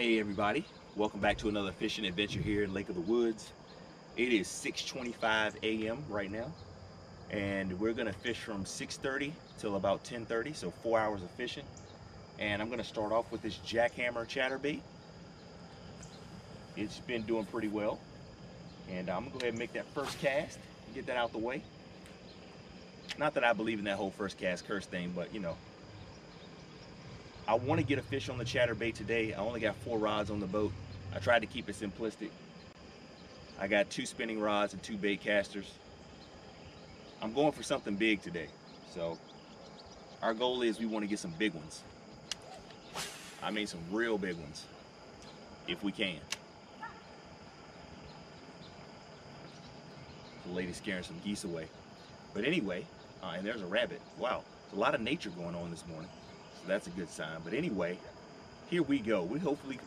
Hey everybody, welcome back to another fishing adventure here in Lake of the Woods. It is 6:25 a.m. right now, and we're gonna fish from 6:30 till about 10:30, so 4 hours of fishing. And I'm gonna start off with this Jackhammer Chatterbait. It's been doing pretty well, and I'm gonna go ahead and make that first cast and get that out the way. Not that I believe in that whole first cast curse thing, but you know, I want to get a fish on the chatterbait today. I only got 4 rods on the boat. I tried to keep it simplistic. I got 2 spinning rods and 2 bait casters. I'm going for something big today. So our goal is we want to get some big ones. I mean some real big ones, if we can. The lady's scaring some geese away. But anyway, and there's a rabbit. Wow, there's a lot of nature going on this morning. So that's a good sign. But anyway, here we go. We hopefully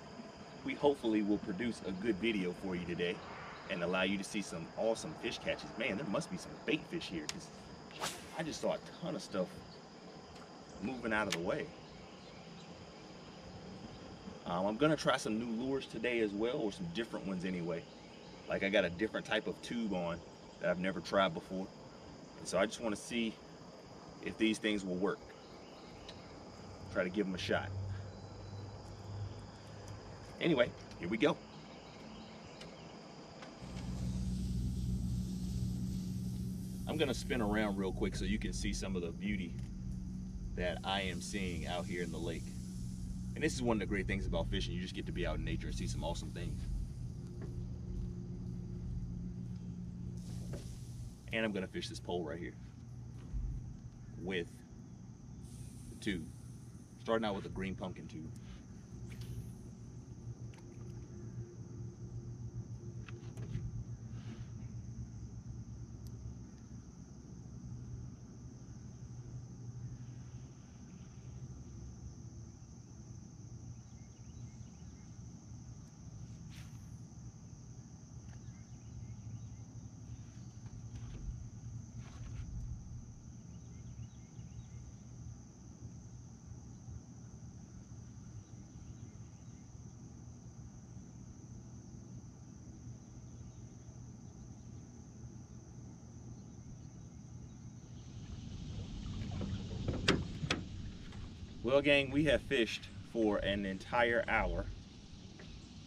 will produce a good video for you today and allow you to see some awesome fish catches. Man, there must be some bait fish here, because I just saw a ton of stuff moving out of the way. I'm gonna try some new lures today as well, or some different ones anyway. Like I got a different type of tube on that I've never tried before. And so I just want to see if these things will work. Try to give them a shot. Anyway, here we go. I'm gonna spin around real quick so you can see some of the beauty that I am seeing out here in the lake. And this is one of the great things about fishing. You just get to be out in nature and see some awesome things. And I'm gonna fish this pole right here with the tube. Starting out with a green pumpkin tube. Well gang, we have fished for an entire hour,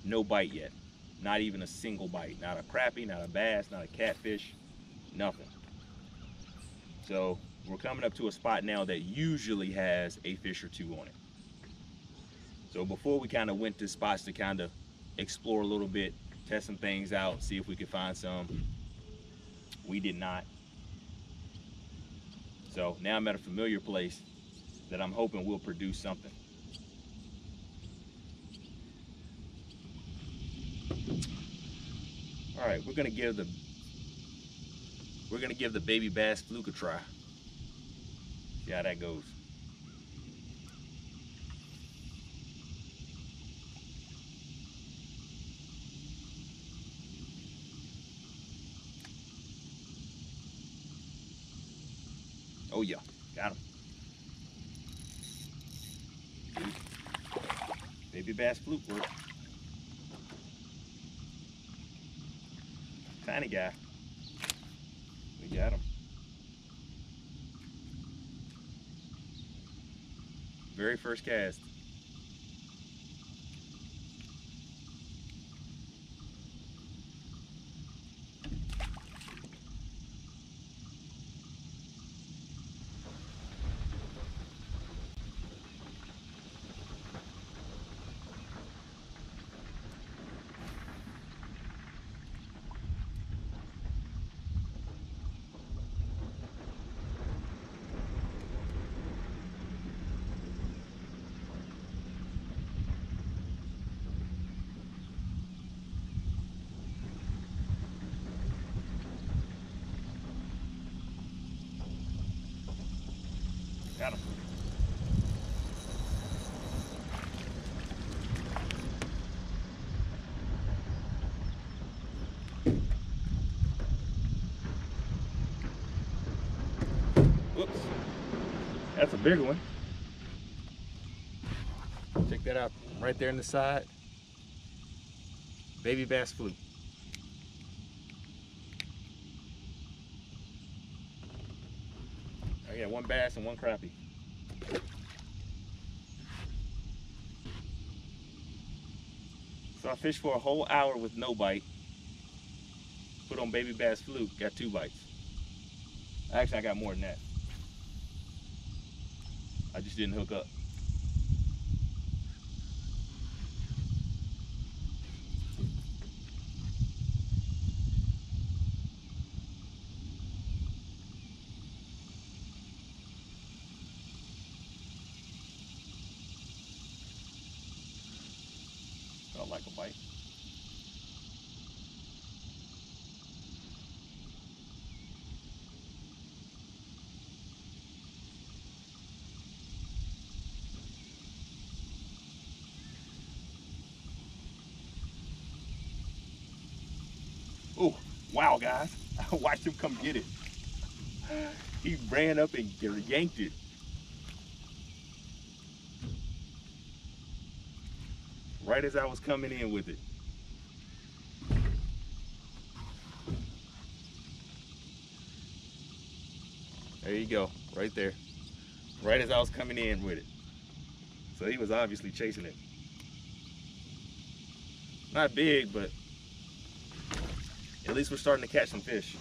no bite yet. Not even a single bite, not a crappie, not a bass, not a catfish, nothing. So we're coming up to a spot now that usually has a fish or two on it. So before we kind of went to spots to kind of explore a little bit, test some things out, see if we could find some. We did not. So now I'm at a familiar place that I'm hoping will produce something. All right, we're gonna give the baby bass fluke a try. See how that goes. Oh yeah, got him. Baby bass fluke work. Tiny guy. We got him. Very first cast. Got him. Whoops. That's a bigger one. Check that out right there in the side. Baby bass fluke. I got one bass and one crappie. So I fished for a whole hour with no bite. Put on baby bass fluke, got 2 bites. Actually, I got more than that. I just didn't hook up. Felt like a bite. Oh, wow, guys. I watched him come get it. He ran up and yanked it. Right as I was coming in with it. There you go, right there. Right as I was coming in with it. So he was obviously chasing it. Not big, but at least we're starting to catch some fish.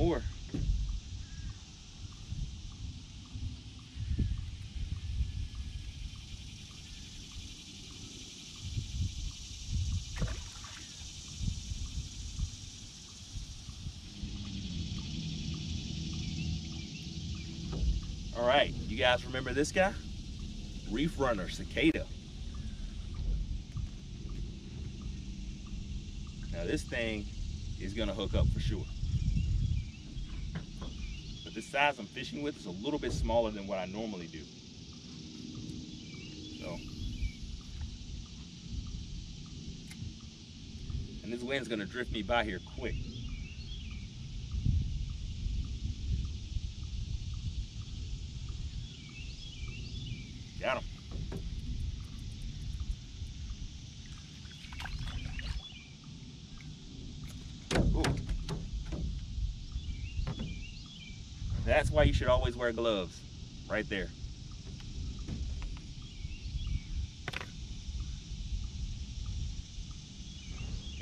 More. All right, you guys remember this guy? Reef Runner, Cicada. Now this thing is gonna hook up for sure. This size I'm fishing with is a little bit smaller than what I normally do. So, and this wind's gonna drift me by here quick. Got him. That's why you should always wear gloves, right there.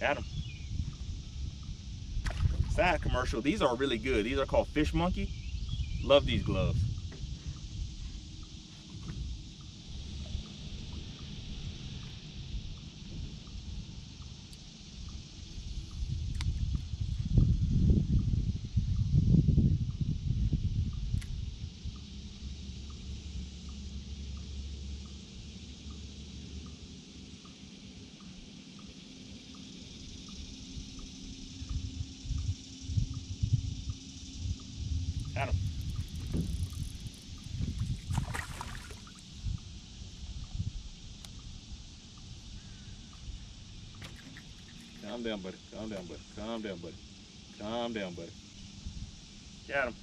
Got him. Side commercial, these are really good. These are called Fish Monkey. Love these gloves. Calm down, buddy. Calm down, buddy. Calm down, buddy. Calm down, buddy. Got him.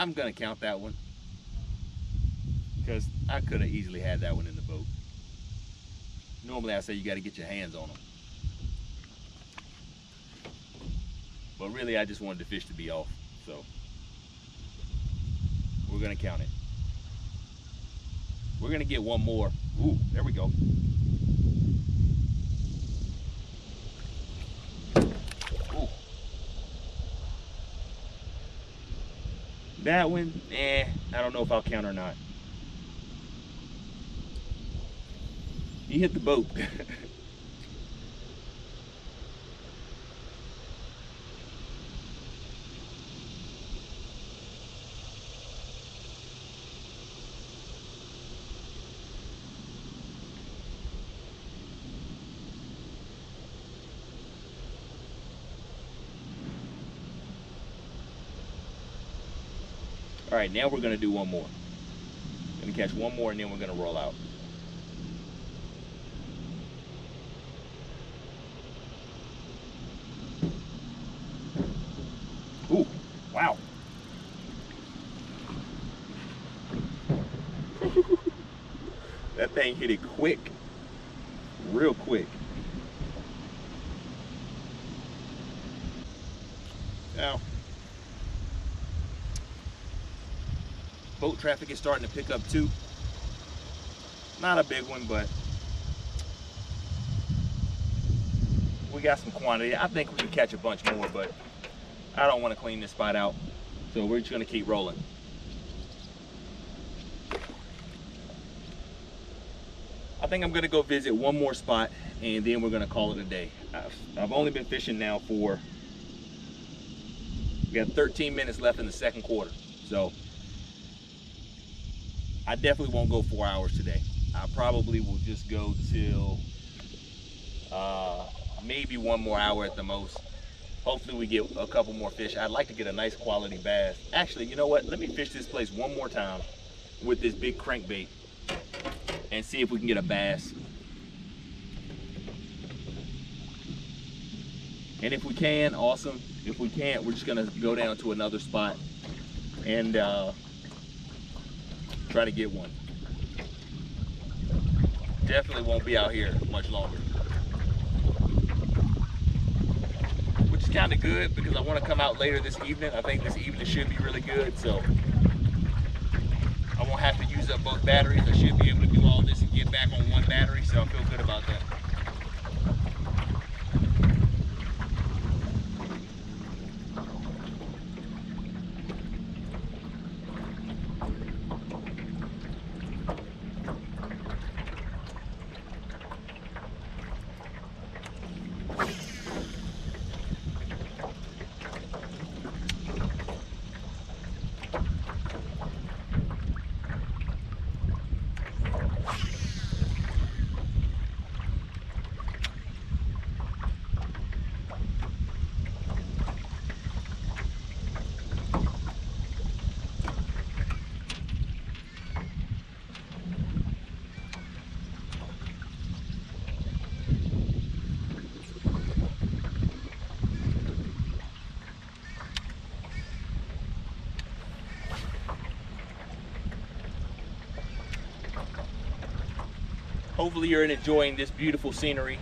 I'm gonna count that one. because I could have easily had that one in the boat. Normally I say you got to get your hands on them. But really I just wanted the fish to be off, so we're going to count it. We're going to get one more. Ooh, there we go. Ooh. That one, I don't know if I'll count or not. He hit the boat. All right, now we're gonna do one more. Gonna catch one more and then we're gonna roll out. Ooh, wow. That thing hit it quick, real quick. Ow. Boat traffic is starting to pick up too. Not a big one, but we got some quantity. I think we can catch a bunch more, but I don't want to clean this spot out, so we're just going to keep rolling. I think I'm going to go visit one more spot and then we're going to call it a day. I've only been fishing now for, we got 13 minutes left in the second quarter, so I definitely won't go 4 hours today. I probably will just go till maybe one more hour at the most. Hopefully we get a couple more fish. I'd like to get a nice quality bass. Actually, you know what? Let me fish this place one more time with this big crankbait and see if we can get a bass. And if we can, awesome. If we can't, we're just gonna go down to another spot and try to get one. Definitely won't be out here much longer. Kind of good because I want to come out later this evening. I think this evening should be really good, so I won't have to use up both batteries. I should be able to do all this and get back on one battery, so I feel good about that. Hopefully you're enjoying this beautiful scenery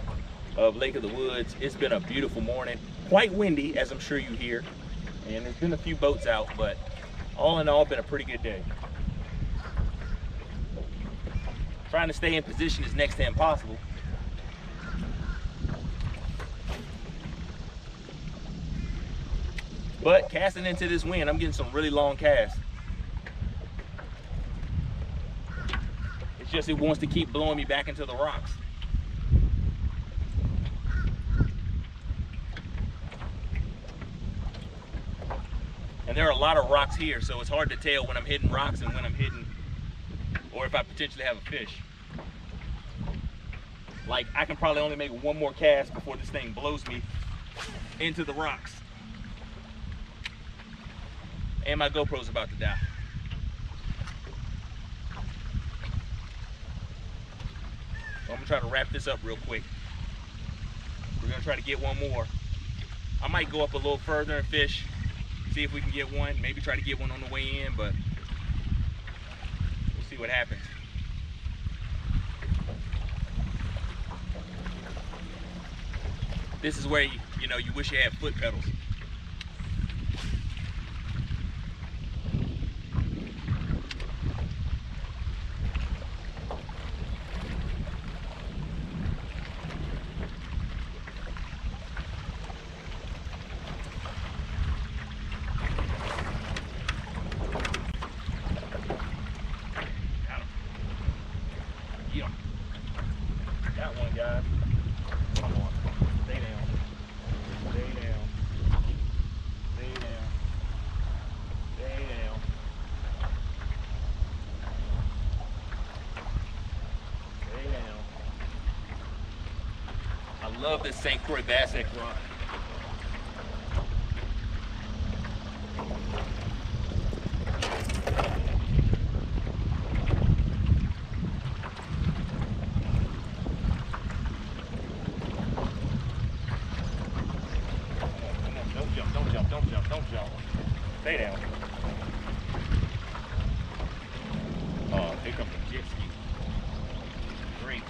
of Lake of the Woods. It's been a beautiful morning. Quite windy, as I'm sure you hear. And there's been a few boats out, but all in all, been a pretty good day. Trying to stay in position is next to impossible. But casting into this wind, I'm getting some really long casts. It wants to keep blowing me back into the rocks. And there are a lot of rocks here, so it's hard to tell when I'm hitting rocks and when I'm hitting, or if I potentially have a fish. Like, I can probably only make one more cast before this thing blows me into the rocks. And my GoPro's about to die. I'm gonna try to wrap this up real quick. We're gonna try to get one more. I might go up a little further and fish, see if we can get one, maybe try to get one on the way in, but we'll see see what happens. This is where you wish you had foot pedals. I love this St. Croix Bass'n run. Don't jump. Stay down. Oh, here comes the jet ski. Green.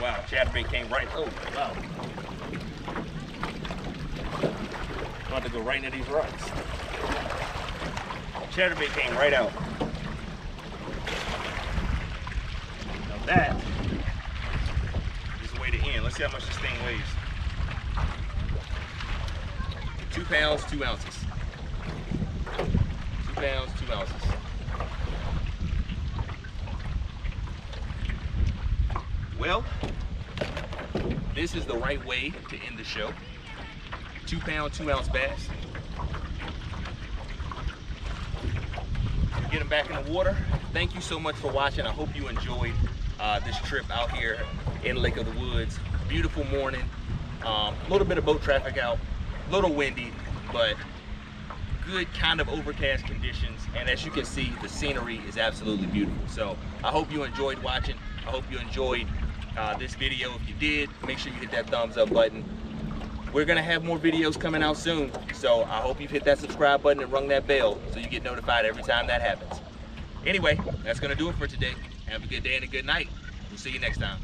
Wow, chatterbait came right, oh wow. I'm about to go right into these rocks. Chatterbait came right out. Now that is the way to end. Let's see how much this thing weighs. 2 pounds, 2 ounces. 2 pounds, 2 ounces. Well, this is the right way to end the show. 2 pound, 2 ounce bass. Get them back in the water. Thank you so much for watching. I hope you enjoyed this trip out here in Lake of the Woods. Beautiful morning. Little bit of boat traffic out. Little windy, but good kind of overcast conditions. And as you can see, the scenery is absolutely beautiful. So I hope you enjoyed watching. I hope you enjoyed this video. If you did, make sure you hit that thumbs up button. We're gonna have more videos coming out soon, so I hope you've hit that subscribe button and rung that bell so you get notified every time that happens. Anyway, that's gonna do it for today. Have a good day and a good night. We'll see you next time.